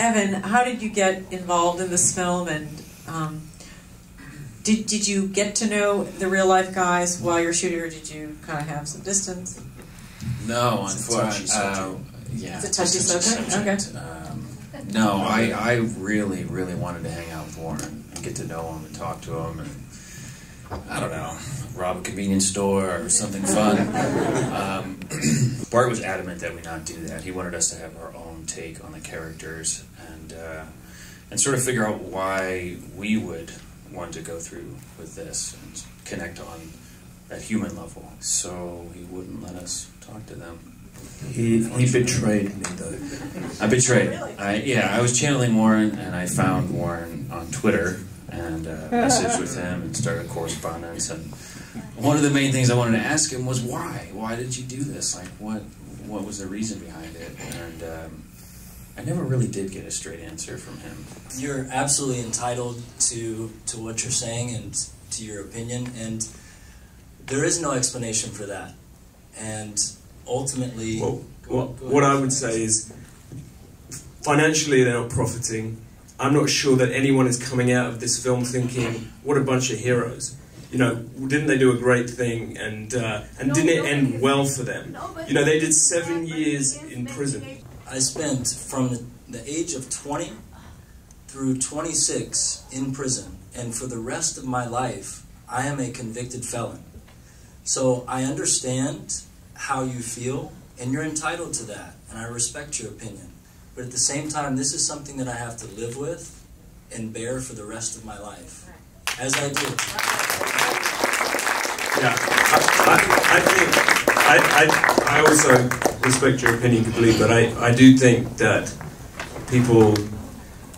Evan, how did you get involved in this film, and did you get to know the real life guys while you're shooting, or did you kind of have some distance? No, unfortunately, yeah, it's a touchy subject. Okay. No, I really, really wanted to hang out with Warren and get to know him and talk to him, and I don't know, rob a convenience store or something fun. Bart was adamant that we not do that. He wanted us to have our own take on the characters and sort of figure out why we would want to go through with this and connect on that human level. So he wouldn't let us talk to them. He betrayed me, though. I betrayed him. Yeah, I was channeling Warren, and I found Warren on Twitter and messaged with him and started correspondence. And one of the main things I wanted to ask him was why? Why did you do this? Like, what was the reason behind it? And I never really did get a straight answer from him. You're absolutely entitled to what you're saying and to your opinion, and there is no explanation for that. And ultimately, well, what I would say is, financially they're not profiting. I'm not sure that anyone is coming out of this film thinking, what a bunch of heroes. You know, didn't they do a great thing, and didn't it end well for them? You know, they did 7 years in prison. I spent from the age of 20 through 26 in prison, and for the rest of my life, I am a convicted felon. So I understand how you feel, and you're entitled to that, and I respect your opinion. But at the same time, this is something that I have to live with and bear for the rest of my life, as I do. Yeah, I also respect your opinion completely, but I do think that people,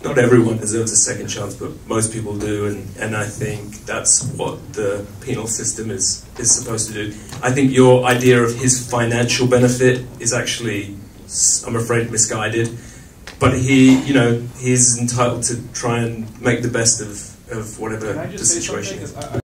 not everyone deserves a second chance, but most people do, and I think that's what the penal system is supposed to do. I think your idea of his financial benefit is actually, I'm afraid, misguided, but he, you know, he's entitled to try and make the best of whatever the situation is.